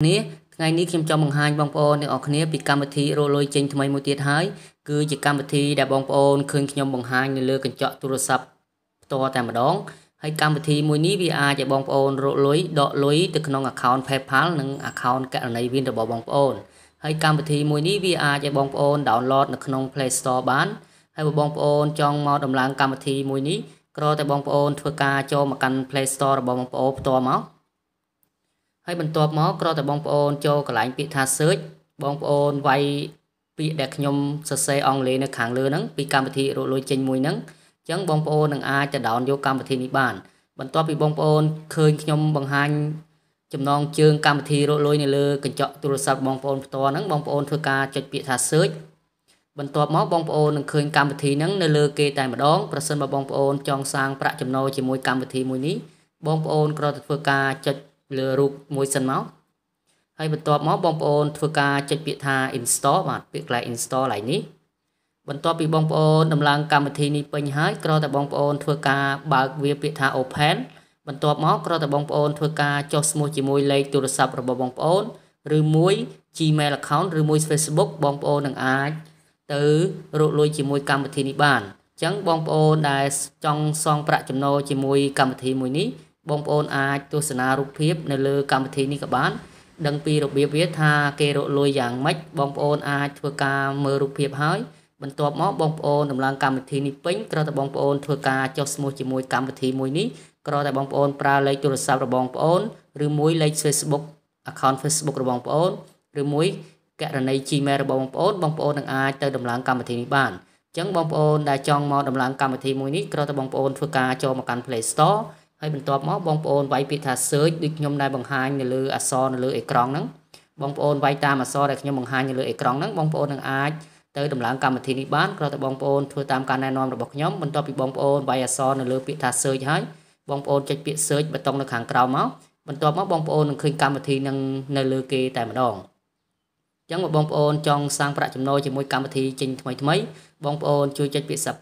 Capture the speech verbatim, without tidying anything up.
นี้ไงนี้เข็มจอมบังไฮบองปอนออกเนี้ยปิดการบันทีโรยจริงทำไมมือเตี้ยหายคือจิตการบันทีแต่บองปอนคืนเข็มบังไฮในเลือกกันเจาะโทรศัพท์ตัวแต่มาดองให้การบันทีมวยนี้วีอาร์จะบองปอนโรยดอกโรยตึกน้องอักขานเพลพัลหนึ่งอักขานแก่ในวินแต่บองปอนให้การบันทีมวยนี้วีอาร์จะบองปอนดาวน์โหลดในขนมเพลย์สโตร์บ้านให้บองปอนจองมอดำลังการบันทีมวยนี้กรอแต่บองปอนทัวร์กาโจมากันเพลย์สโตร์บองปอนตัวมั้งให้บรรทบหมอกรอแต่บองปอนโจกหลายปีทาเซิร์ชบองปอนไวปีเด็กยมเซเซอองเลนขังเรือนั้นปีการปฏิรูปลอยเจนมวยนั้นจังบองปอนนังอาจะดาวน์โยกการปฏินิบานบรรทบปีบองปอนเคยยมบังหันจำนองเชิงการปฏิรูปลอยในเรือกันเจาะตุลศัพท์บองปอนตัวนั้นบองปอนเทกาจัดปีทาเซิร์ชบรรทบหมอบองปอนเคยการปฏินั้นในเรือเกยแต่มาดองประสนบองปอนจองสร้างประจำนวนจมวยการปฏิมวยนี้บองปอนกรอแต่เทกาจัดเรือรูปมวยสันเมาส์ให้บรรทบหมอบองปอนทัวร์การจัดปีธาอินสตอลมาปีกลายอินสตอลไหลนี้บรรทบปีบองปอนดำลังการบันทีนี้เป็นหายกรอแต่บองปอนทัวร์การบาเวียปีธาโอเพนบรรทบหมอกรอแต่บองปอนทัวร์การจอสมวยจีมวยเลขโทรศัพท์ระบบบองปอนหรือมวยจีเมลเขาหรือมวยเฟซบุ๊กบองปอนหนังอาร์ตือรูปลอยจีมวยการบันทีนี้บ้านจังบองปอนได้จองซองประจำโนจีมวยการบันทีมวยนี้บองปอนอาจตัวสนารูปเพียบในเลือกการปฏินิกบ้านดังปีรูปเบียบเวทาเกโรลอยอย่างไม่บองปอนอาจทัวการเมรูปเพียบหายบรรทบหมอบองปอนดำลังการปฏินิปิ้งกระแต่บองปอนทัวการจอสมวยจิมวยการปฏิมวยนี้กระแต่บองปอนปลาเลยโทรศัพท์ระบองปอนหรือมวยเลยเฟซบุ๊กอักขรเฟซบุ๊กระบองปอนหรือมวยแกะในจีเมลระบองปอนบองปอนดังอาจเติมดำลังการปฏินิบ้านจังบองปอนได้จองมอดำลังการปฏิมวยนี้กระแต่บองปอนทัวการจอมาการเพลย์สโตร์ให้บรรทบหมอบองปอนไว้ปิดทาเซิร์ชดึกยมได้บังหายในเรืออัศนในเรือเอกรองนั้นบองปอนไว้ตามอัศนได้ยมบังหายในเรือเอกรองนั้นบองปอนดังอาจเติมดำลังการบันทีนิบ้านเราแต่บองปอนทัวตามการแนะนำระบบยมบรรทบปีบองปอนไว้อัศนในเรือปิดทาเซิร์ชให้บองปอนจะปิดเซิร์ชบัตรตรงในขังกราวม้าบรรทบหมอบองปอนคืนการบันทีนั่งในเรือเกแต่มาดองยังว่าบองปอนจองสร้างประจำโนจมวยการบันทีจริงทำไมทำไมบองปอนช่วยจัดปิดสับ